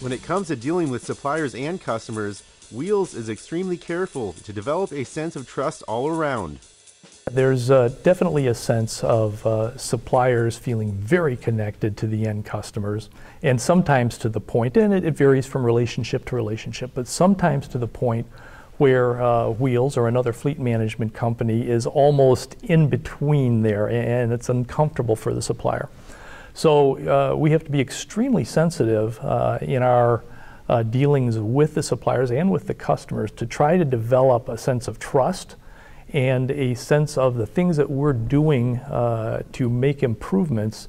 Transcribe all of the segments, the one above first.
When it comes to dealing with suppliers and customers, Wheels is extremely careful to develop a sense of trust all around. There's definitely a sense of suppliers feeling very connected to the end customers, and sometimes to the point, and it varies from relationship to relationship, but sometimes to the point where Wheels or another fleet management company is almost in between there, and it's uncomfortable for the supplier. So we have to be extremely sensitive in our dealings with the suppliers and with the customers to try to develop a sense of trust and a sense of the things that we're doing to make improvements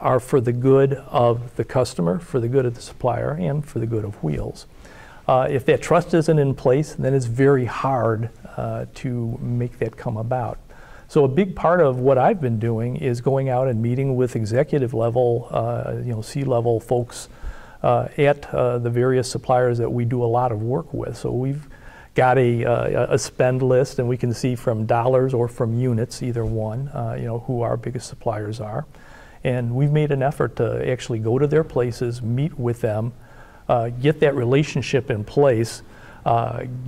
are for the good of the customer, for the good of the supplier, and for the good of Wheels. If that trust isn't in place, then it's very hard to make that come about. So a big part of what I've been doing is going out and meeting with executive level, C-level folks at the various suppliers that we do a lot of work with. So we've got a spend list, and we can see from dollars or from units, either one, who our biggest suppliers are. And we've made an effort to actually go to their places, meet with them, get that relationship in place,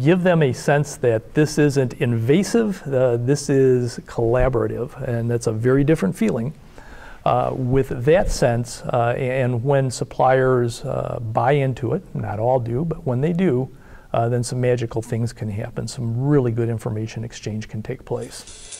give them a sense that this isn't invasive, this is collaborative, and that's a very different feeling. With that sense, and when suppliers buy into it, not all do, but when they do, then some magical things can happen. Some really good information exchange can take place.